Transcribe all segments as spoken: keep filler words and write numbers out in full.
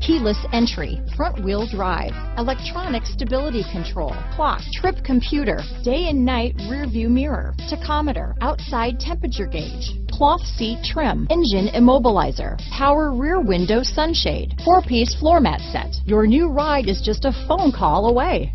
keyless entry, front-wheel drive, electronic stability control, clock, trip computer, day and night rearview mirror, tachometer, outside temperature gauge, cloth seat trim, engine immobilizer, power rear window sunshade, four-piece floor mat set. Your new ride is just a phone call away.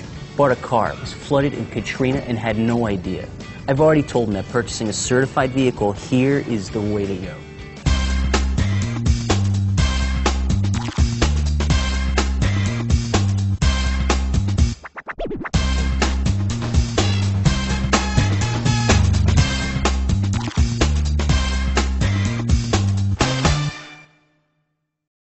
bought a car. It was flooded in Katrina and had no idea. I've already told them that purchasing a certified vehicle here is the way to go.